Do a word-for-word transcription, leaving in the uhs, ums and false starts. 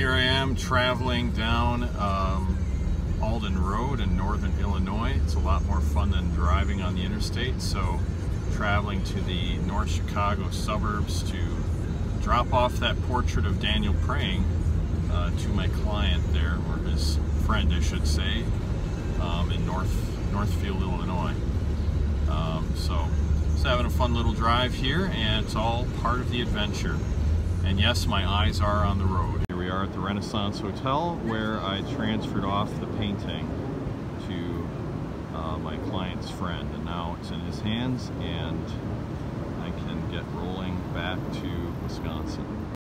Here I am traveling down um, Alden Road in northern Illinois. It's a lot more fun than driving on the interstate, so traveling to the North Chicago suburbs to drop off that portrait of Daniel praying uh, to my client there, or his friend I should say, um, in North Northfield, Illinois. Um, so just having a fun little drive here, and it's all part of the adventure. And yes, my eyes are on the road. Here we are at the Renaissance Hotel, where I transferred off the painting to uh, my client's friend, and now it's in his hands, and I can get rolling back to Wisconsin.